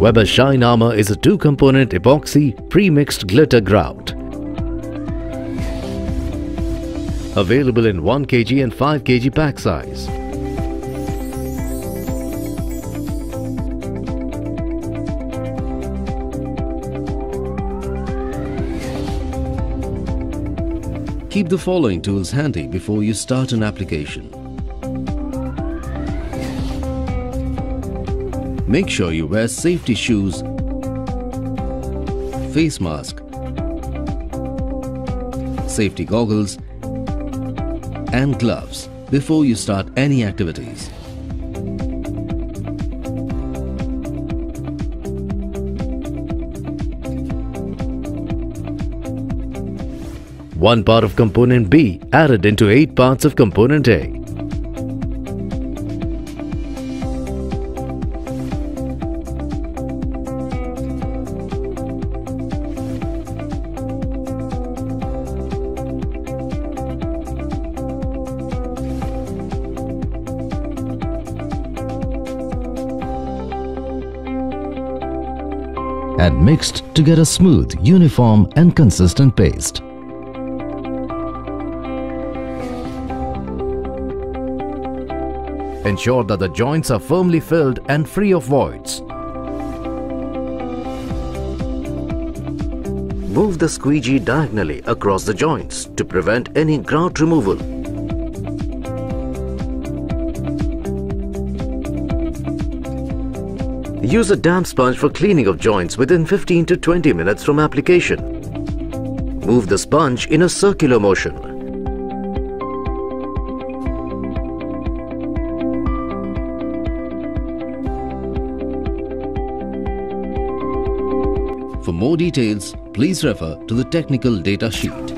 Weber Shine Armor is a two-component epoxy pre-mixed glitter grout. Available in 1 kg and 5 kg pack size. Keep the following tools handy before you start an application. Make sure you wear safety shoes, face mask, safety goggles and gloves before you start any activities. One part of component B added into 8 parts of component A. And mixed to get a smooth, uniform and consistent paste. Ensure that the joints are firmly filled and free of voids. Move the squeegee diagonally across the joints to prevent any grout removal. Use a damp sponge for cleaning of joints within 15 to 20 minutes from application. Move the sponge in a circular motion. For more details, please refer to the technical data sheet.